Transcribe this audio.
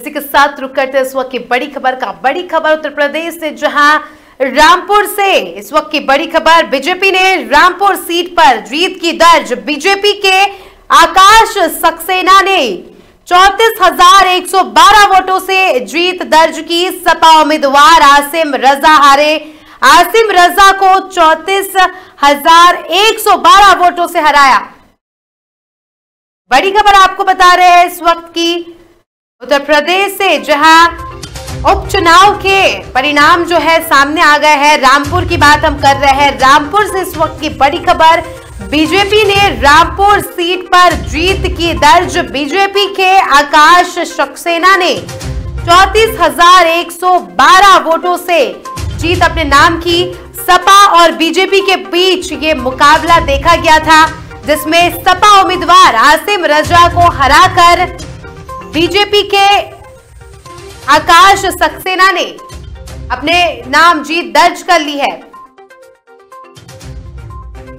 इसी के साथ रुक करते हैं इस वक्त की बड़ी खबर का। बड़ी खबर उत्तर प्रदेश से, जहां रामपुर से इस वक्त की बड़ी खबर, बीजेपी ने रामपुर सीट पर जीत की दर्ज। बीजेपी के आकाश सक्सेना ने 34,112 वोटों से जीत दर्ज की। सपा उम्मीदवार आसिम रज़ा हारे। आसिम रज़ा को 34,112 वोटों से हराया। बड़ी खबर आपको बता रहे हैं इस वक्त की उत्तर प्रदेश से, जहां उपचुनाव के परिणाम जो है सामने आ गए हैं। रामपुर की बात हम कर रहे हैं। रामपुर से इस वक्त की बड़ी खबर, बीजेपी ने रामपुर सीट पर जीत की दर्ज। बीजेपी के आकाश सक्सेना ने 34,112 वोटों से जीत अपने नाम की। सपा और बीजेपी के बीच ये मुकाबला देखा गया था, जिसमें सपा उम्मीदवार आसिम रज़ा को हराकर बीजेपी के आकाश सक्सेना ने अपने नाम जीत दर्ज कर ली है।